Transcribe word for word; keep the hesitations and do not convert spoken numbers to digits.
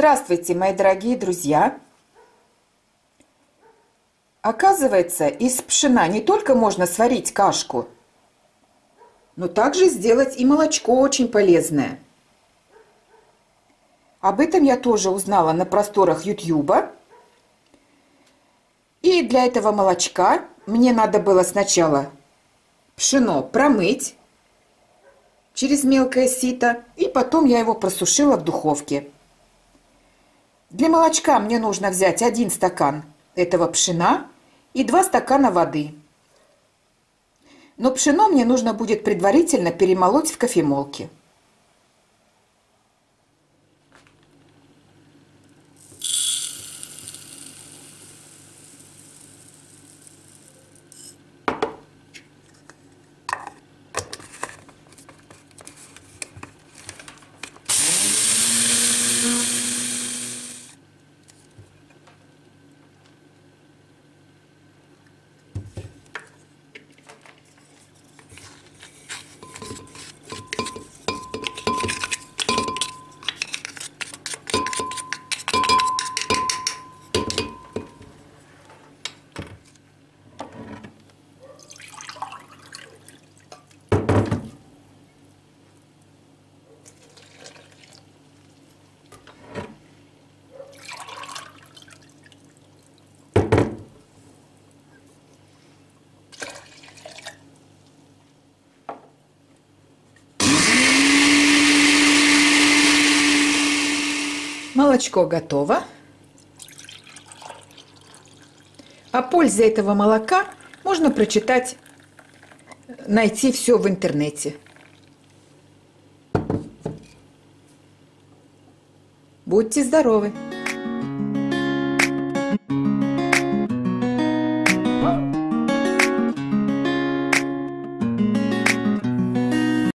Здравствуйте, мои дорогие друзья! Оказывается, из пшена не только можно сварить кашку, но также сделать и молочко очень полезное. Об этом я тоже узнала на просторах YouTube. И для этого молочка мне надо было сначала пшено промыть через мелкое сито, и потом я его просушила в духовке. Для молочка мне нужно взять один стакан этого пшена и два стакана воды. Но пшено мне нужно будет предварительно перемолоть в кофемолке. Молочко готово. О пользе этого молока можно прочитать, найти все в интернете. Будьте здоровы!